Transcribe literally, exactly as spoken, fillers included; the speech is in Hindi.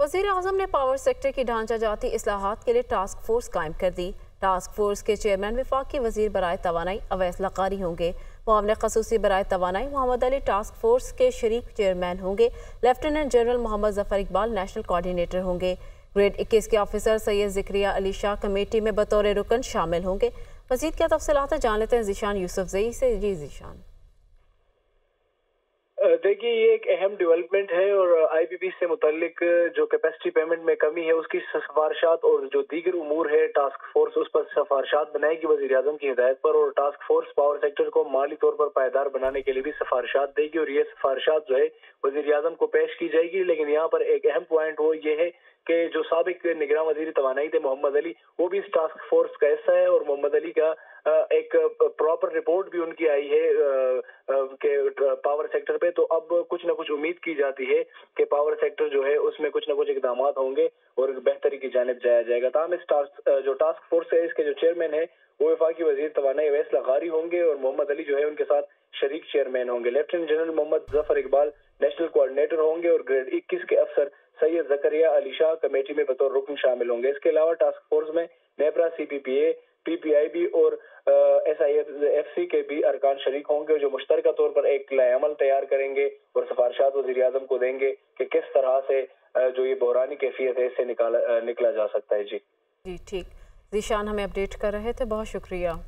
वज़ीर आज़म ने पावर सेक्टर की ढांचा जाती इस्लाहात के लिए टास्क फोर्स कायम कर दी। टास्क फोर्स के चेयरमैन वफाकी वज़ीर बराए तवानाई अवैस लकारी होंगे। मामले खसूसी बराए तवानाई मोहम्मद अली टास्क फोर्स के शरीक चेयरमैन होंगे। Lieutenant general Mohammad Zafar Iqbal national coordinator होंगे। ग्रेड इक्कीस के ऑफिसर सैयद ज़करिया अली शाह कमेटी में बतौर रुकन शामिल होंगे। मज़ीद क्या तफसीलात जान लेते हैं ज़िशान यूसुफ़ज़ई से। जी ज़िशान, देखिए ये एक अहम डेवलपमेंट है और आईपीपी से मुतालिक जो कैपेसिटी पेमेंट में कमी है उसकी सिफारिशात और जो दीगर उमूर है टास्क फोर्स उस पर सिफारिशात बनाएगी वज़ीर आज़म की हिदायत पर। और टास्क फोर्स पावर सेक्टर को माली तौर पर पायदार बनाने के लिए भी सिफारिशात देगी और ये सिफारिशात जो है वज़ीर आज़म को पेश की जाएगी। लेकिन यहाँ पर एक अहम पॉइंट वो ये है के जो साबिक निगरान वजीर तवानाई थे मोहम्मद अली, वो भी इस टास्क फोर्स का हिस्सा है और मोहम्मद अली का एक प्रॉपर रिपोर्ट भी उनकी आई है के पावर सेक्टर पे। तो अब कुछ ना कुछ उम्मीद की जाती है कि पावर सेक्टर जो है उसमें कुछ ना कुछ इकदाम होंगे और बेहतरी की जानिब जाया जाएगा। तमाम इस टास्क जो टास्क फोर्स है इसके जो चेयरमैन है वो वफाकी वजीर तवानाई अवैस लघारी होंगे और मोहम्मद अली जो है उनके साथ शरीक चेयरमैन होंगे। Lieutenant general Mohammad Zafar Iqbal national coordinator होंगे और ग्रेड इक्कीस के अफसर सैयद ज़करिया अली शाह कमेटी में बतौर रुकन शामिल होंगे। इसके अलावा टास्क फोर्स में नेपरा, सीपीपीए, पीपीआई बी और एसआईएफसी के भी अरकान शरीक होंगे जो मुश्तरका तौर पर एक लायमल तैयार करेंगे और सिफारिशात वज़ीर आज़म को देंगे कि किस तरह से जो ये बहरानी कैफियत है इससे निकाला निकला जा सकता है। जी जी ठीक, ज़िशान हमें अपडेट कर रहे थे, बहुत शुक्रिया।